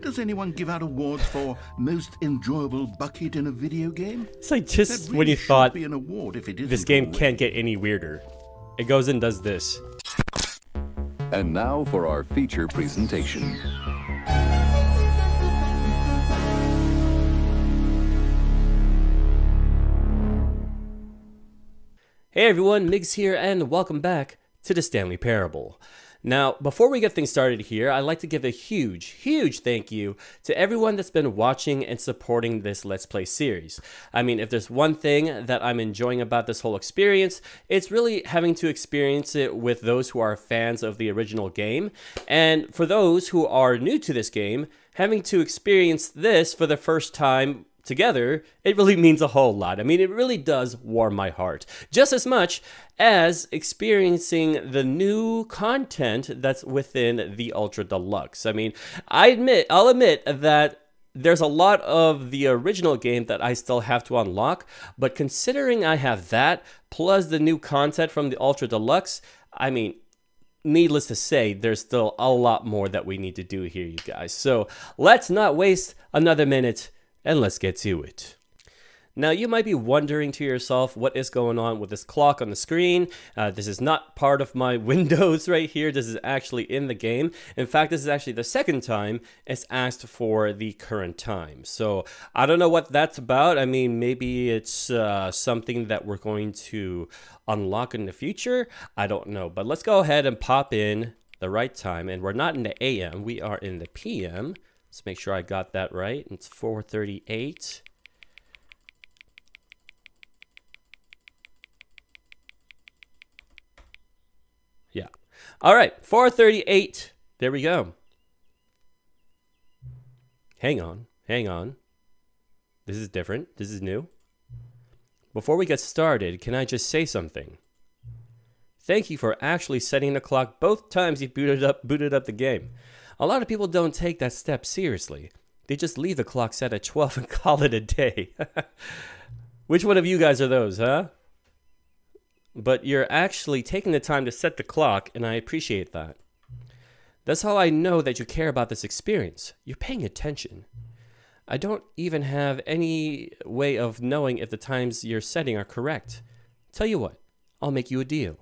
Does anyone give out awards for most enjoyable bucket in a video game? It's like just really when you thought be an award if it this game always. Can't get any weirder. It goes and does this. And now for our feature presentation. Hey everyone, Migs here and welcome back to The Stanley Parable. Now, before we get things started here, I'd like to give a huge, huge thank you to everyone that's been watching and supporting this Let's Play series. I mean, if there's one thing that I'm enjoying about this whole experience, it's really having to experience it with those who are fans of the original game. And for those who are new to this game, having to experience this for the first time together, it really means a whole lot. I mean, it really does warm my heart. Just as much as experiencing the new content that's within the Ultra Deluxe. I mean, I'll admit that there's a lot of the original game that I still have to unlock, but considering I have that, plus the new content from the Ultra Deluxe, I mean, needless to say, there's still a lot more that we need to do here, you guys. So let's not waste another minute and let's get to it. Now, you might be wondering to yourself, what is going on with this clock on the screen? This is not part of my windows right here. This is actually in the game. In fact, this is actually the second time it's asked for the current time. So I don't know what that's about. I mean, maybe it's something that we're going to unlock in the future. I don't know, but let's go ahead and pop in the right time. And we're not in the AM, we are in the PM. Let's make sure I got that right. It's 4:38. Yeah. All right, 4:38. There we go. Hang on, hang on. This is different. This is new. Before we get started, can I just say something? Thank you for actually setting the clock both times you booted up the game. A lot of people don't take that step seriously. They just leave the clock set at 12 and call it a day. Which one of you guys are those, huh? But you're actually taking the time to set the clock, and I appreciate that. That's how I know that you care about this experience. You're paying attention. I don't even have any way of knowing if the times you're setting are correct. Tell you what, I'll make you a deal.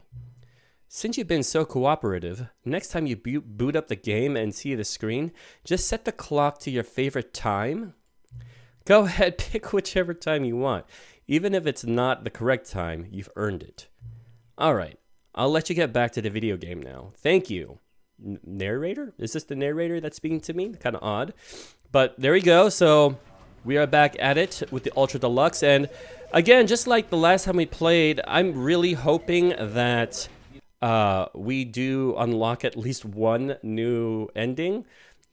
Since you've been so cooperative, next time you boot up the game and see the screen, just set the clock to your favorite time. Go ahead, pick whichever time you want. Even if it's not the correct time, you've earned it. All right, I'll let you get back to the video game now. Thank you. Narrator? Is this the narrator that's speaking to me? Kind of odd. But there we go. So we are back at it with the Ultra Deluxe. And again, just like the last time we played, I'm really hoping that we do unlock at least one new ending,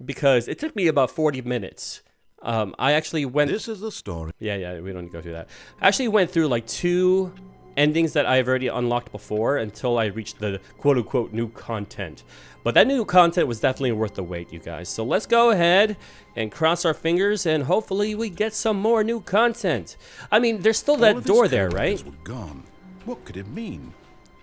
because it took me about 40 minutes. I actually went... This is the story. Yeah, we don't need to go through that. I actually went through like 2 endings that I've already unlocked before until I reached the quote-unquote new content. But that new content was definitely worth the wait, you guys. So let's go ahead and cross our fingers and hopefully we get some more new content. I mean, there's still that door there, right? Gone. What could it mean?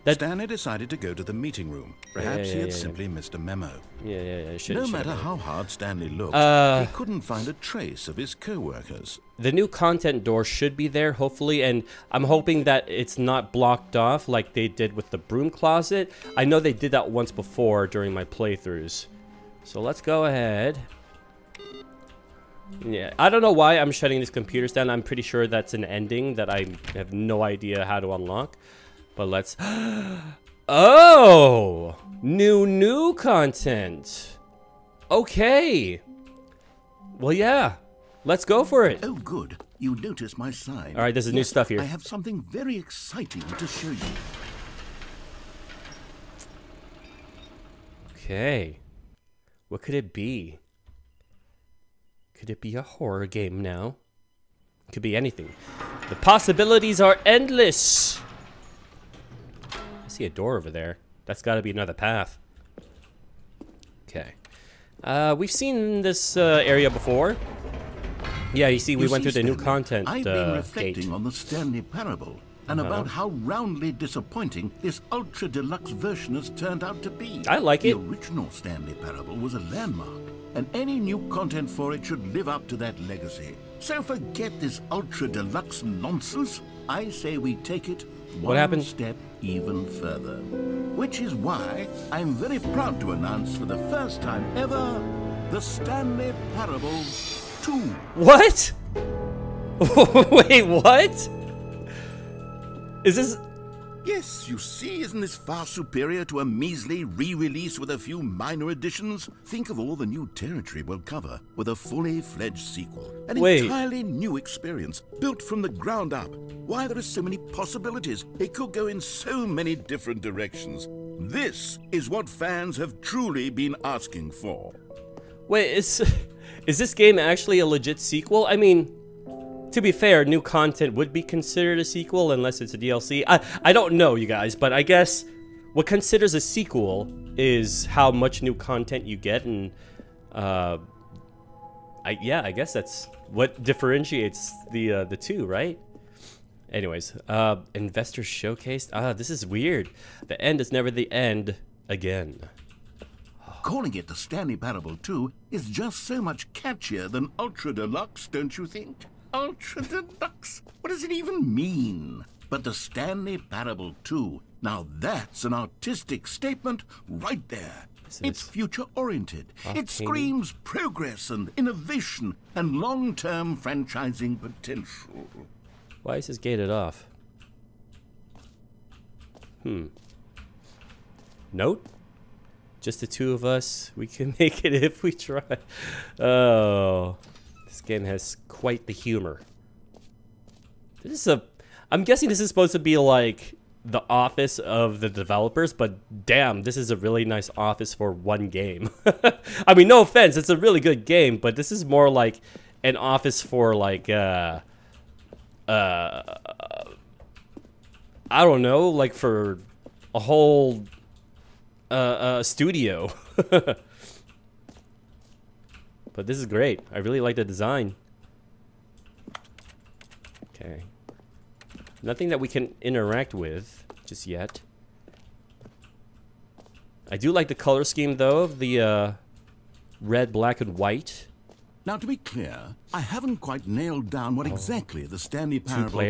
Stanley decided to go to the meeting room. Perhaps he had simply missed a memo. No matter how hard Stanley looked, he couldn't find a trace of his co-workers. The new content door should be there, hopefully, and I'm hoping that it's not blocked off like they did with the broom closet. I know they did that once before during my playthroughs. So let's go ahead. Yeah, I don't know why I'm shutting these computers down. I'm pretty sure that's an ending that I have no idea how to unlock. But let's... Oh! New content! Okay! Well, yeah. Let's go for it. Oh, good. You notice my sign. Alright, there's new stuff here. I have something very exciting to show you. Okay. What could it be? Could it be a horror game now? It could be anything. The possibilities are endless! See a door over there. That's got to be another path. Okay. We've seen this area before. Yeah, you see, we went through the new content gate. I've been reflecting on the Stanley Parable and about how roundly disappointing this ultra deluxe version has turned out to be. I like it. The original Stanley Parable was a landmark, and any new content for it should live up to that legacy. So forget this ultra deluxe nonsense. I say we take it one step even further. Which is why I'm very proud to announce for the first time ever, The Stanley Parable 2. What? Wait, what? Is this... Yes, you see, isn't this far superior to a measly re-release with a few minor additions? Think of all the new territory we'll cover with a fully fledged sequel. An entirely new experience, built from the ground up. Why, there are so many possibilities. It could go in so many different directions. This is what fans have truly been asking for. Wait, is this game actually a legit sequel? I mean... to be fair, new content would be considered a sequel unless it's a DLC. I don't know, you guys, but I guess what considers a sequel is how much new content you get, and yeah, I guess that's what differentiates the two, right? Anyways, investors showcased. Ah, this is weird. The end is never the end again. Calling it the Stanley Parable 2 is just so much catchier than Ultra Deluxe, don't you think? Ultra Deluxe? What does it even mean? But the Stanley Parable 2, now that's an artistic statement right there. It's future-oriented. It screams progress and innovation and long-term franchising potential. Why is this gated off? Note? Just the two of us. We can make it if we try. Oh... this game has quite the humor. This is a... I'm guessing this is supposed to be like the office of the developers, but damn, this is a really nice office for one game. I mean, no offense, it's a really good game, but this is more like an office for like, I don't know, like for a whole studio. But this is great. I really like the design. Okay. Nothing that we can interact with just yet. I do like the color scheme, though. The red, black, and white. Now, to be clear, I haven't quite nailed down what exactly the Stanley Parable 2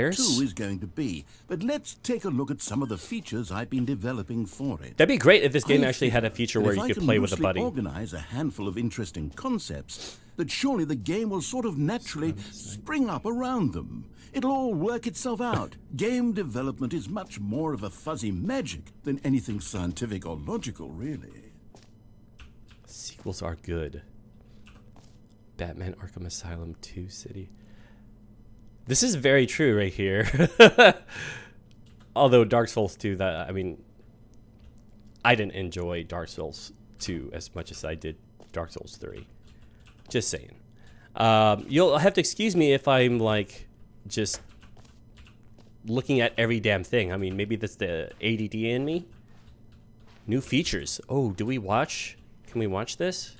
is going to be. But let's take a look at some of the features I've been developing for it. That'd be great if this game actually had a feature where you could play with a buddy. If I can organize a handful of interesting concepts, that surely the game will sort of naturally spring up around them. It'll all work itself out. Game development is much more of a fuzzy magic than anything scientific or logical, really. Sequels are good. Batman Arkham Asylum 2 City. This is very true right here. Although Dark Souls 2, that, I mean, I didn't enjoy Dark Souls 2 as much as I did Dark Souls 3. Just saying. You'll have to excuse me if I'm like just looking at every damn thing. I mean, maybe that's the ADD in me. New features. Oh, do we watch? Can we watch this?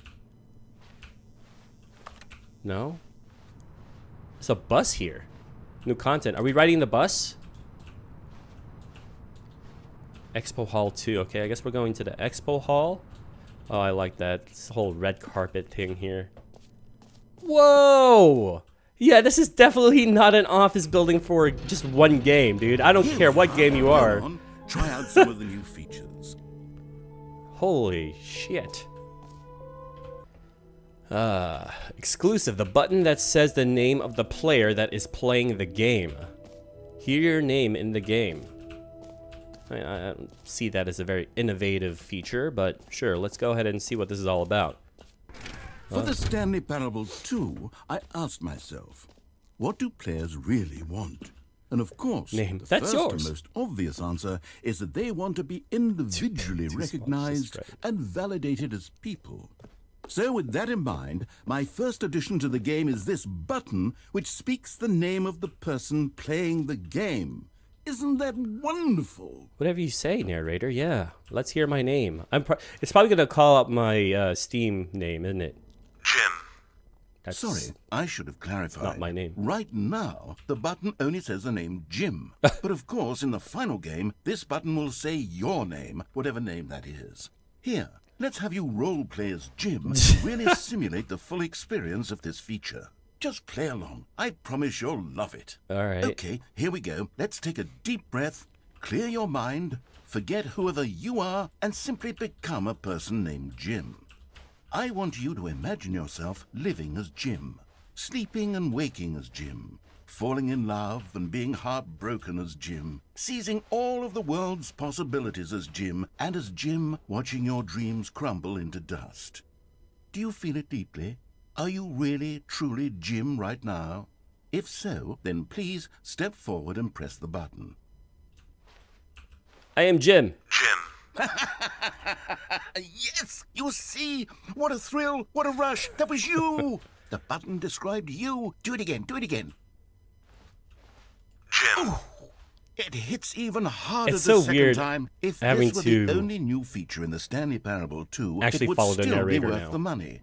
No? There's a bus here. New content. Are we riding the bus? Expo Hall 2. Okay, I guess we're going to the Expo Hall. Oh, I like that. This whole red carpet thing here. Whoa! Yeah, this is definitely not an office building for just one game, dude. I don't care what game you are. Try out some of the new features. Holy shit. Exclusive. The button that says the name of the player that is playing the game. Hear your name in the game. I see that as a very innovative feature, but sure, let's go ahead and see what this is all about. For the Stanley Parable 2, I asked myself, what do players really want? And of course, the first and most obvious answer is that they want to be individually recognized and validated as people. So with that in mind, my first addition to the game is this button, which speaks the name of the person playing the game. Isn't that wonderful? Whatever you say, narrator, yeah. Let's hear my name. It's probably going to call up my Steam name, isn't it? Jim. That's... sorry, I should have clarified. Not my name. Right now, the button only says the name Jim. But of course, in the final game, this button will say your name, whatever name that is. Here, Let's have you role-play as Jim and really simulate the full experience of this feature. Just play along. I promise you'll love it. All right. Okay, here we go. Let's take a deep breath, clear your mind, forget whoever you are, and simply become a person named Jim. I want you to imagine yourself living as Jim, sleeping and waking as Jim, falling in love and being heartbroken as Jim, seizing all of the world's possibilities as Jim, and as Jim, watching your dreams crumble into dust. Do you feel it deeply? Are you really, truly Jim right now? If so, then please step forward and press the button. I am Jim. Jim. Yes, you see? What a thrill, what a rush. That was you. The button described you. Do it again, do it again. Jim. Ooh, it hits even harder the second time. If this were the only new feature in the Stanley Parable 2, it would still be worth the money.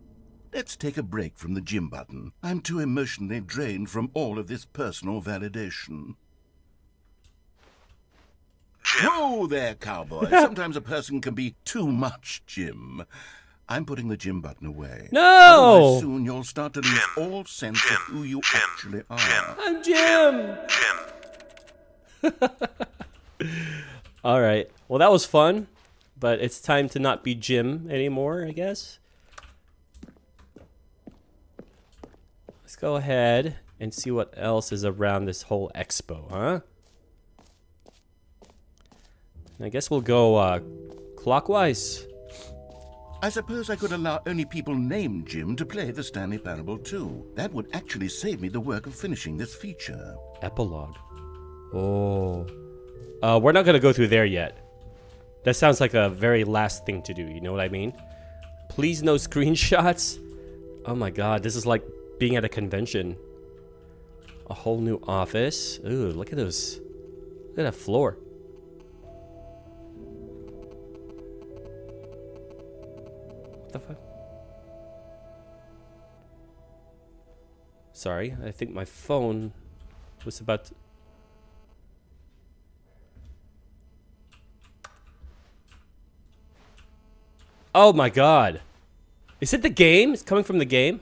Let's take a break from the Jim button. I'm too emotionally drained from all of this personal validation. Jim. Whoa there, cowboy. Sometimes a person can be too much, Jim. I'm putting the Jim button away. No! Otherwise, soon you'll start to lose all sense of who you actually are. I'm Jim! All right. Well, that was fun, but it's time to not be Jim anymore, I guess. Let's go ahead and see what else is around this whole expo, huh? And I guess we'll go clockwise. I suppose I could allow only people named Jim to play the Stanley Parable 2. That would actually save me the work of finishing this feature. Epilogue. Oh. We're not going to go through there yet. That sounds like a very last thing to do, you know what I mean? Please no screenshots. Oh my god, this is like being at a convention. A whole new office. Ooh, look at those. Look at that floor. The fuck? Sorry, I think my phone was about to... Oh my god. Is it the game? It's coming from the game?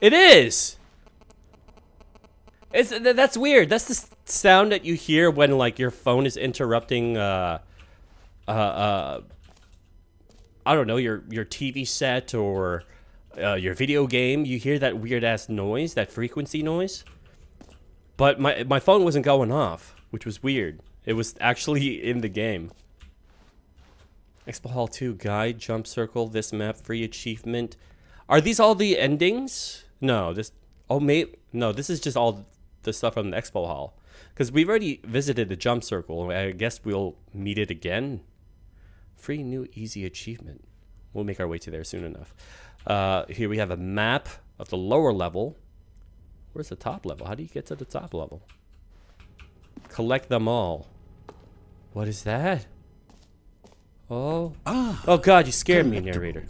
It is! That's weird. That's the sound that you hear when like your phone is interrupting I don't know, your TV set or your video game. You hear that weird ass noise, that frequency noise. But my phone wasn't going off, which was weird. It was actually in the game. Expo Hall 2 guide, jump circle, this map, free achievement. Are these all the endings? No, this this is just all the stuff from the expo hall, because we've already visited the jump circle. I guess we'll meet it again. Free new easy achievement. We'll make our way to there soon enough. Here we have a map of the lower level. Where's the top level? How do you get to the top level? Collect them all. What is that? Oh, oh god, you scared me, narrator.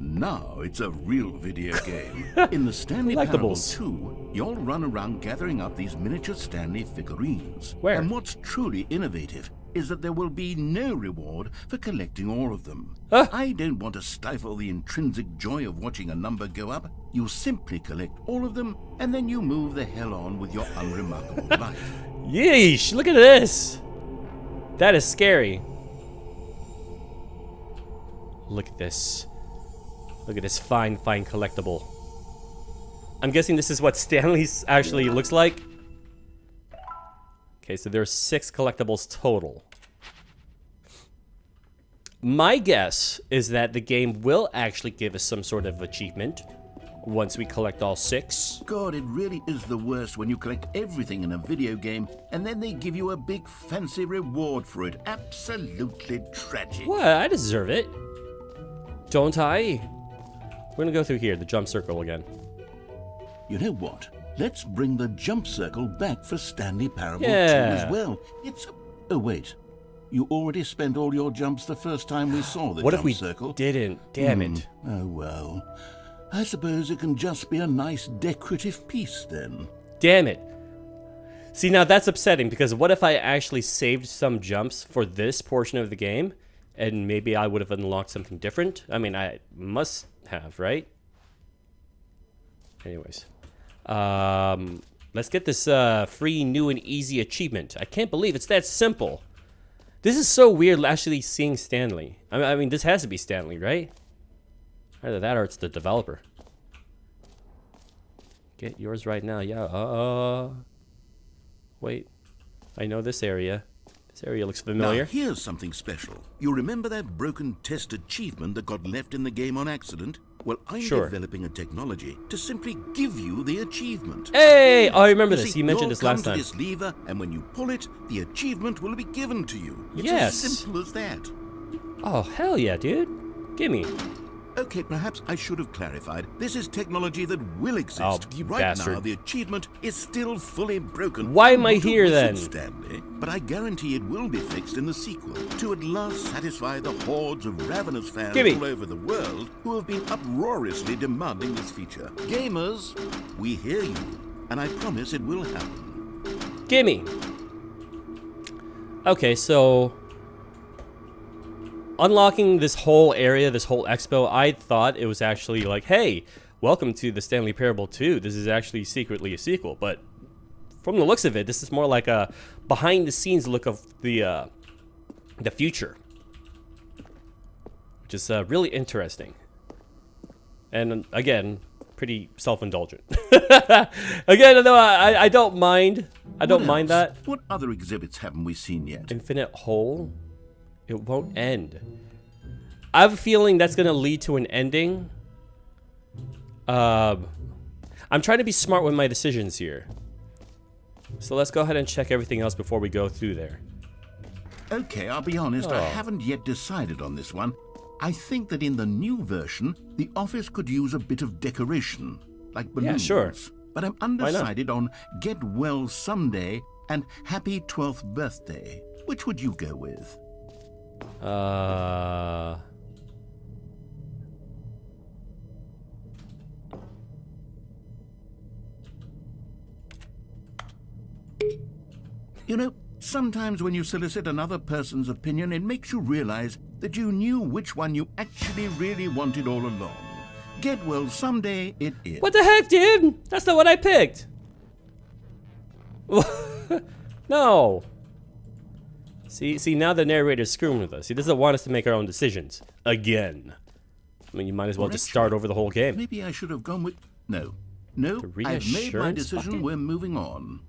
Now it's a real video game. In the Stanley Parable 2, you'll run around gathering up these miniature Stanley figurines. Where? And what's truly innovative is that there will be no reward for collecting all of them. I don't want to stifle the intrinsic joy of watching a number go up. You simply collect all of them, and then you move the hell on with your unremarkable life. Yeesh, look at this. That is scary. Look at this. Look at this fine, fine collectible. I'm guessing this is what Stanley's actually looks like. Okay, so there are 6 collectibles total. My guess is that the game will actually give us some sort of achievement once we collect all 6. God, it really is the worst when you collect everything in a video game and then they give you a big fancy reward for it. Absolutely tragic. What? I deserve it. Don't I? We're gonna go through here, the jump circle again. You know what? Let's bring the jump circle back for Stanley Parable 2 as well. It's... Oh, wait. You already spent all your jumps the first time we saw the jump circle. What if we didn't? Damn it. Oh, well. I suppose it can just be a nice decorative piece, then. Damn it. See, now that's upsetting, because what if I actually saved some jumps for this portion of the game, and maybe I would have unlocked something different? I mean, I must have, right? Anyways. Let's get this free, new, and easy achievement. I can't believe it's that simple. This is so weird, actually seeing Stanley. I mean, this has to be Stanley, right? Either that or it's the developer. Get yours right now, yeah. Wait, I know this area. This area looks familiar. Now, here's something special. You remember that broken test achievement that got left in the game on accident? Well, I'm developing a technology to simply give you the achievement. Hey! Oh, I remember this. You mentioned this last time. This lever, and when you pull it, the achievement will be given to you. It's as simple as that. Oh, hell yeah, dude. Gimme. Okay, perhaps I should have clarified. This is technology that will exist. Oh, you bastard. Now, the achievement is still fully broken. Why am I here then? Stanley, but I guarantee it will be fixed in the sequel to at last satisfy the hordes of ravenous fans all over the world who have been uproariously demanding this feature. Gamers, we hear you, and I promise it will happen. Gimme. Okay, so... unlocking this whole area, this whole expo, I thought it was actually like, hey, welcome to the Stanley Parable 2. This is actually secretly a sequel, but from the looks of it, this is more like a behind-the-scenes look of the future, which is really interesting. And again, pretty self-indulgent. Again, no, I don't mind. I don't mind that. What other exhibits haven't we seen yet? Infinite Hole. It won't end. I have a feeling that's going to lead to an ending. I'm trying to be smart with my decisions here. So let's go ahead and check everything else before we go through there. Okay, I'll be honest. I haven't yet decided on this one. I think that in the new version, the office could use a bit of decoration. Like balloons. Yeah, sure. But I'm undecided on Get Well Someday and Happy 12th Birthday. Which would you go with? You know, sometimes when you solicit another person's opinion, it makes you realize that you knew which one you actually really wanted all along. Get Well Someday it is. What the heck, dude? That's not what I picked. No. See, now the narrator's screwing with us. He doesn't want us to make our own decisions. Again. I mean, you might as well just start over the whole game. Maybe I should have gone with... No, I've made my decision. We're moving on.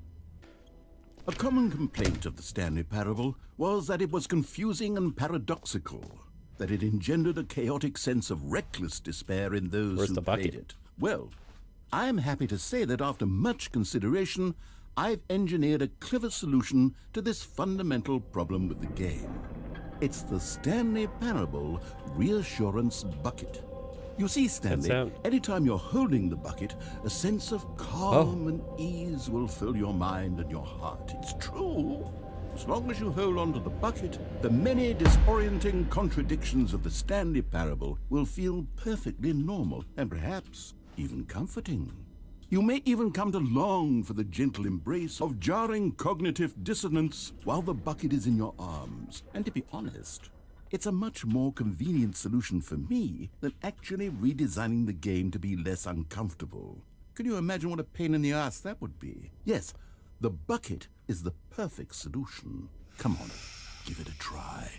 A common complaint of the Stanley Parable was that it was confusing and paradoxical. That it engendered a chaotic sense of reckless despair in those who played it. Well, I'm happy to say that after much consideration, I've engineered a clever solution to this fundamental problem with the game. It's the Stanley Parable Reassurance Bucket. You see, Stanley, anytime you're holding the bucket, a sense of calm and ease will fill your mind and your heart. It's true. As long as you hold onto the bucket, the many disorienting contradictions of the Stanley Parable will feel perfectly normal and perhaps even comforting. You may even come to long for the gentle embrace of jarring cognitive dissonance while the bucket is in your arms. And to be honest, it's a much more convenient solution for me than actually redesigning the game to be less uncomfortable. Can you imagine what a pain in the ass that would be? Yes, the bucket is the perfect solution. Come on, give it a try.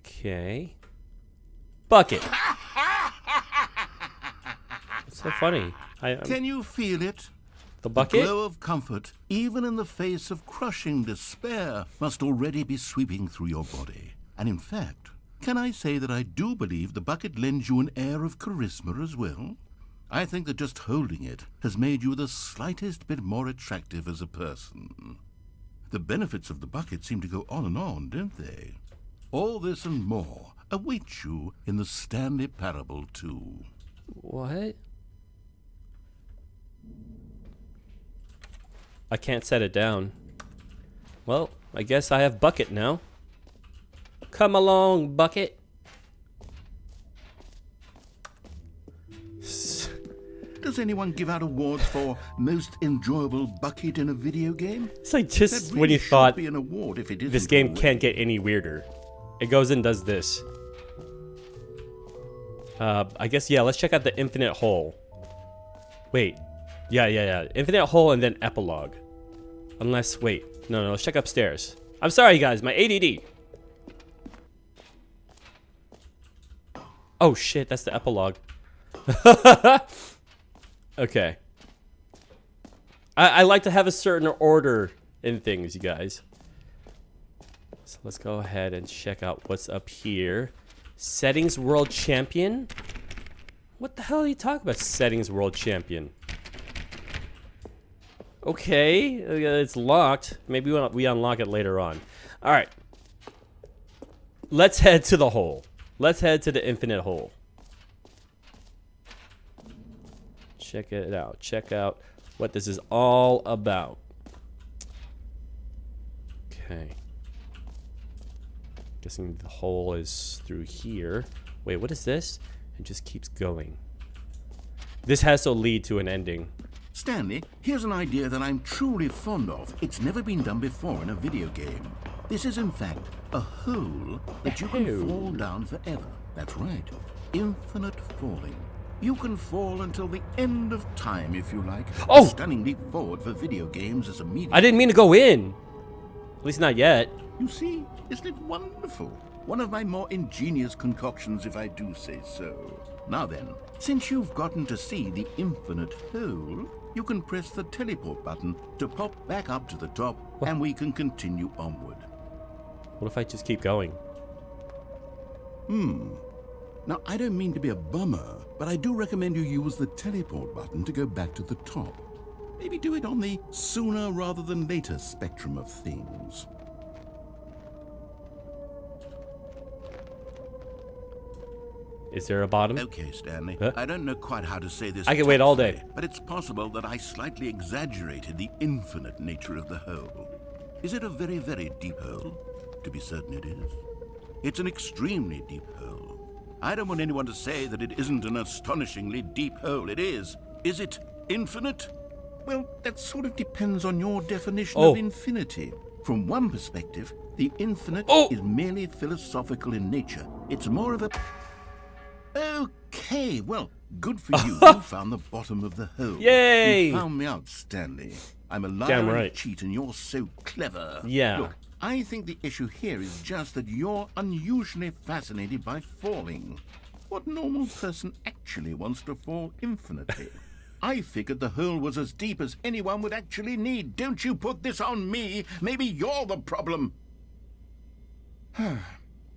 Okay. Bucket. It's so funny. Can you feel it? The bucket? The glow of comfort, even in the face of crushing despair, must already be sweeping through your body. And in fact, can I say that I do believe the bucket lends you an air of charisma as well? I think that just holding it has made you the slightest bit more attractive as a person. The benefits of the bucket seem to go on and on, don't they? All this and more awaits you in the Stanley Parable 2. What? I can't set it down. Well, I guess I have bucket now. Come along, bucket. does anyone give out awards for most enjoyable bucket in a video game? It's like just really when you thought be an award if it this game already. Can't get any weirder. It goes and does this. I guess, yeah, let's check out the Infinite Hole. Wait. Yeah. Infinite Hole and then Epilogue. Unless, wait. No, let's check upstairs. I'm sorry, guys. My ADD. Oh, shit. That's the Epilogue. Okay. I like to have a certain order in things, you guys. So let's go ahead and check out what's up here. Settings World Champion? What the hell are you talking about, Settings World Champion? Okay, it's locked. Maybe we unlock it later on. All right. Let's head to the hole. Let's head to the Infinite Hole. Check it out. Check out what this is all about. Okay. Guessing the hole is through here. Wait, what is this? It just keeps going. This has to lead to an ending. Stanley, here's an idea that I'm truly fond of. It's never been done before in a video game. This is, in fact, a hole that you can fall down forever. That's right. Infinite falling. You can fall until the end of time, if you like. Oh! A stunning leap forward for video games is immediate. I didn't mean to go in. At least not yet. You see, isn't it wonderful? One of my more ingenious concoctions, if I do say so. Now then, since you've gotten to see the infinite hole, you can press the teleport button to pop back up to the top, and we can continue onward. What if I just keep going? Now, I don't mean to be a bummer, but I do recommend you use the teleport button to go back to the top. Maybe do it on the sooner rather than later spectrum of things. Is there a bottom? Okay, Stanley. Huh? I don't know quite how to say this. I can wait all day. But it's possible that I slightly exaggerated the infinite nature of the hole. Is it a very, very deep hole? To be certain it is. It's an extremely deep hole. I don't want anyone to say that it isn't an astonishingly deep hole. It is. Is it infinite? Well, that sort of depends on your definition of infinity. From one perspective, the infinite is merely philosophical in nature. It's more of a... Okay, well, good for you. You found the bottom of the hole. Yay! You found me out, Stanley. I'm a liar and a cheat, and you're so clever. Yeah. Look, I think the issue here is just that you're unusually fascinated by falling. What normal person actually wants to fall infinitely? I figured the hole was as deep as anyone would actually need. Don't you put this on me. Maybe you're the problem.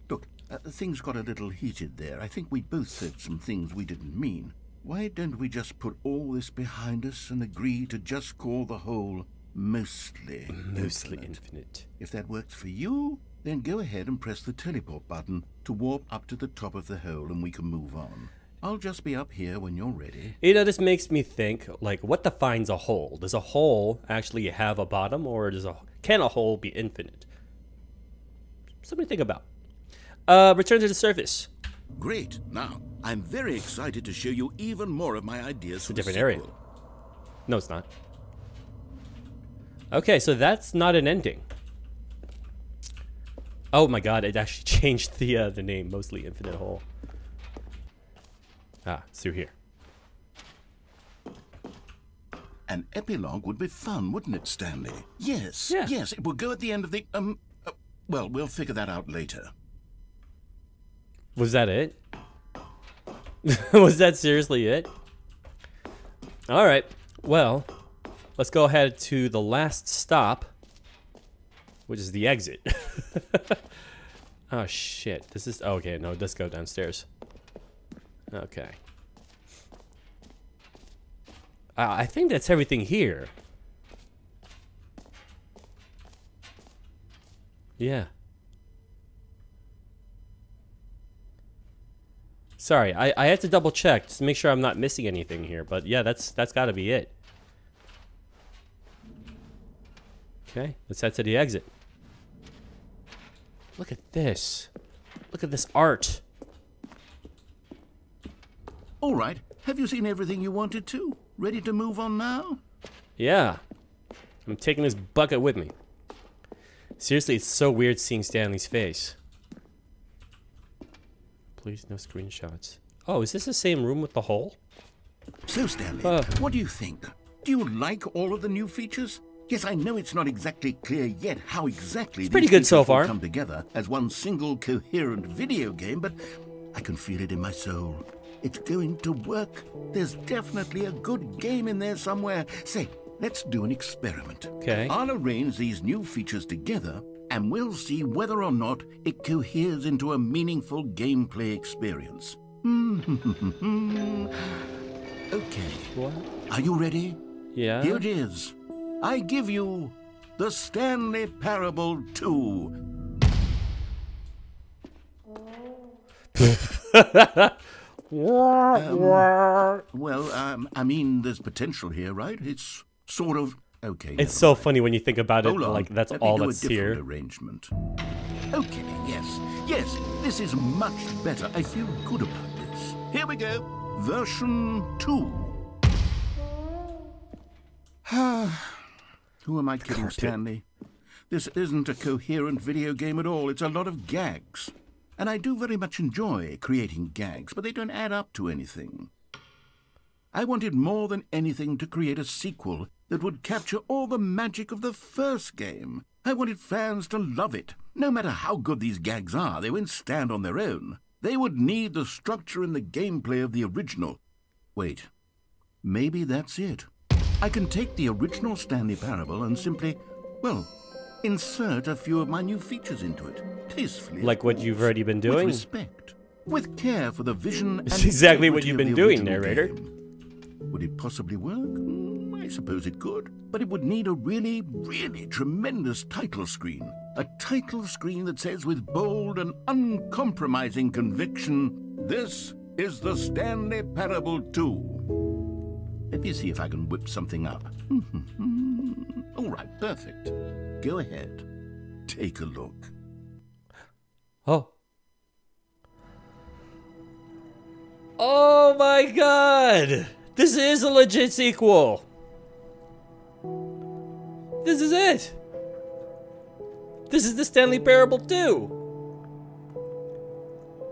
Look, things got a little heated there. I think we both said some things we didn't mean. Why don't we just put all this behind us and agree to just call the hole Mostly infinite. If that works for you, then go ahead and press the teleport button to warp up to the top of the hole and we can move on. I'll just be up here when you're ready. You know, this makes me think, like, what defines a hole? Does a hole actually have a bottom, or can a hole be infinite? Something to think about. Return to the surface. Great. Now, I'm very excited to show you even more of my ideas. It's a different area. No, it's not. Okay, so that's not an ending. Oh my god, it actually changed the name. Mostly Infinite Hole. Ah, it's through here. An epilogue would be fun, wouldn't it, Stanley? Yes, yes, it will go at the end of the... well, we'll figure that out later. Was that it? Was that seriously it? Alright, well... Let's go ahead to the last stop, which is the exit. Oh, shit. This is... Okay, no, let's go downstairs. Okay. I think that's everything here. Yeah. Sorry, I had to double check just to make sure I'm not missing anything here. But yeah, that's got to be it. Okay, let's head to the exit. Look at this. Look at this art. All right, have you seen everything you wanted to? Ready to move on now? Yeah. I'm taking this bucket with me. Seriously, it's so weird seeing Stanley's face. Please, no screenshots. Oh, is this the same room with the hole? So, Stanley, what do you think? Do you like all of the new features? Yes, I know it's not exactly clear yet how exactly it's pretty good so far come together as one single coherent video game, but I can feel it in my soul. It's going to work. There's definitely a good game in there somewhere. Say, let's do an experiment. Okay. I'll arrange these new features together, and we'll see whether or not it coheres into a meaningful gameplay experience. Okay. What? Are you ready? Yeah. Here it is. I give you The Stanley Parable 2. I mean, there's potential here, right? It's sort of okay. It's so funny when you think about it. Like that's all that's here. Arrangement. Okay. Yes. Yes. This is much better. I feel good about this. Here we go. Version 2. Who am I kidding, Stanley? This isn't a coherent video game at all. It's a lot of gags. And I do very much enjoy creating gags, but they don't add up to anything. I wanted more than anything to create a sequel that would capture all the magic of the first game. I wanted fans to love it. No matter how good these gags are, they won't stand on their own. They would need the structure and the gameplay of the original. Wait, maybe that's it. I can take the original Stanley Parable and simply, well, insert a few of my new features into it. Tastefully. Like what you've already been doing? With respect. With care for the vision. It's exactly what you've been doing, narrator. Would it possibly work? I suppose it could. But it would need a really, really tremendous title screen. A title screen that says with bold and uncompromising conviction, this is the Stanley Parable 2. Let me see if I can whip something up. All right, perfect. Go ahead. Take a look. Oh. Oh my god! This is a legit sequel! This is it! This is the Stanley Parable 2!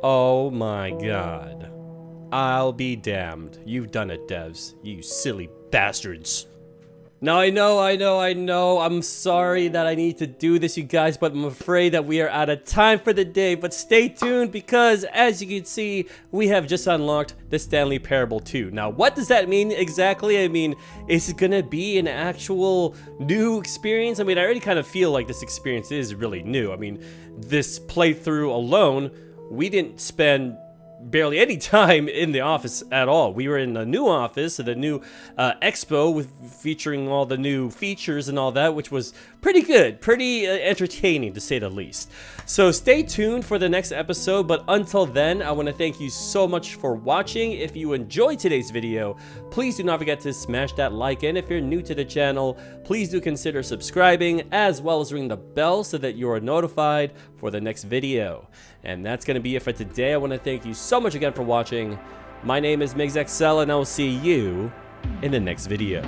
Oh my god. I'll be damned. You've done it, devs. You silly bastards. Now I know, I'm sorry that I need to do this, you guys, but I'm afraid that we are out of time for the day. But stay tuned because, as you can see, we have just unlocked the Stanley Parable 2. Now, what does that mean exactly? I mean, is it gonna be an actual new experience? I mean, I already kind of feel like this experience is really new. I mean, this playthrough alone, we didn't spend barely any time in the office at all. We were in a new office at a new expo with featuring all the new features and all that, which was pretty good, pretty entertaining to say the least. So stay tuned for the next episode, but until then, I want to thank you so much for watching. If you enjoyed today's video, please do not forget to smash that like, and if you're new to the channel, please do consider subscribing as well as ring the bell so that you are notified for the next video. And that's going to be it for today. I want to thank you so much again for watching. My name is MigsXL, and I will see you in the next video.